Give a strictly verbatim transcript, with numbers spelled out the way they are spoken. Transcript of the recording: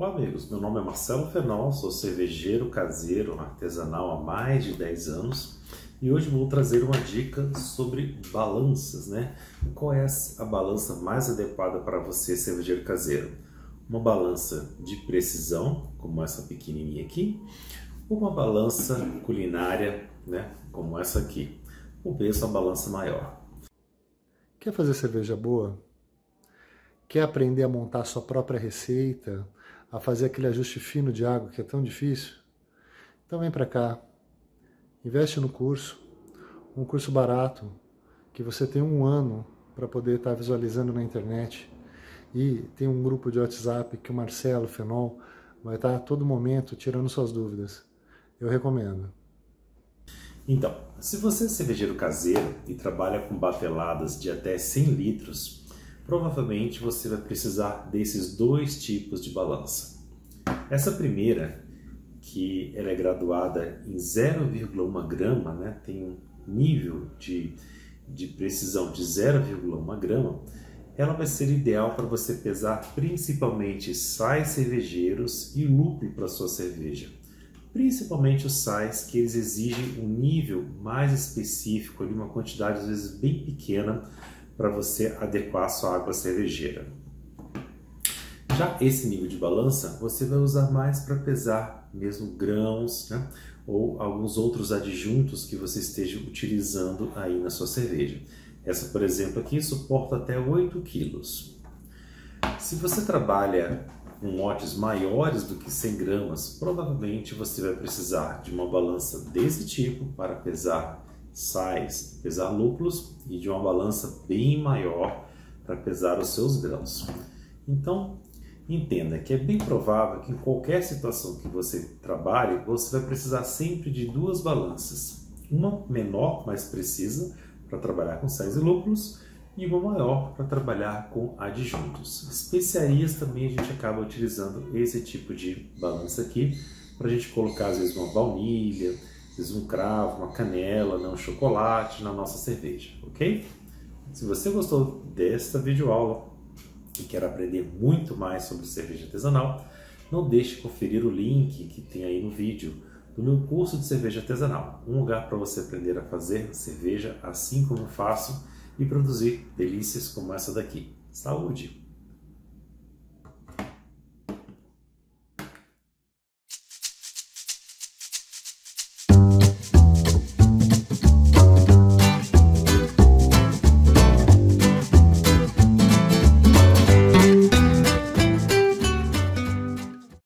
Olá amigos, meu nome é Marcelo Fenoll, sou cervejeiro caseiro artesanal há mais de dez anos e hoje vou trazer uma dica sobre balanças, né? Qual é a balança mais adequada para você, cervejeiro caseiro? Uma balança de precisão, como essa pequenininha aqui, ou uma balança culinária, né? Como essa aqui, ou mesmo a balança maior. Quer fazer cerveja boa? Quer aprender a montar a sua própria receita? A fazer aquele ajuste fino de água que é tão difícil? Então vem para cá, investe no curso, um curso barato, que você tem um ano para poder estar visualizando na internet, e tem um grupo de WhatsApp que o Marcelo Fenoll vai estar a todo momento tirando suas dúvidas. Eu recomendo. Então, se você é cervejeiro caseiro e trabalha com bateladas de até cem litros, provavelmente você vai precisar desses dois tipos de balança. Essa primeira, que ela é graduada em zero vírgula um grama, né? Tem um nível de, de precisão de zero vírgula um grama, ela vai ser ideal para você pesar principalmente sais cervejeiros e lúpulo para sua cerveja. Principalmente os sais que eles exigem um nível mais específico, ali uma quantidade às vezes bem pequena, para você adequar a sua água cervejeira. Já esse nível de balança você vai usar mais para pesar mesmo grãos, né? Ou alguns outros adjuntos que você esteja utilizando aí na sua cerveja. Essa, por exemplo, aqui suporta até oito quilos. Se você trabalha com lotes maiores do que cem gramas, provavelmente você vai precisar de uma balança desse tipo para pesar sais, pesar lúpulos, e de uma balança bem maior para pesar os seus grãos. Então, entenda que é bem provável que em qualquer situação que você trabalhe, você vai precisar sempre de duas balanças. Uma menor, mais precisa, para trabalhar com sais e lúpulos, e uma maior para trabalhar com adjuntos. Especiarias também a gente acaba utilizando esse tipo de balança aqui, para a gente colocar às vezes uma baunilha, um cravo, uma canela, né, um chocolate na nossa cerveja, ok? Se você gostou desta videoaula e quer aprender muito mais sobre cerveja artesanal, não deixe de conferir o link que tem aí no vídeo do meu curso de cerveja artesanal, um lugar para você aprender a fazer cerveja assim como faço e produzir delícias como essa daqui. Saúde!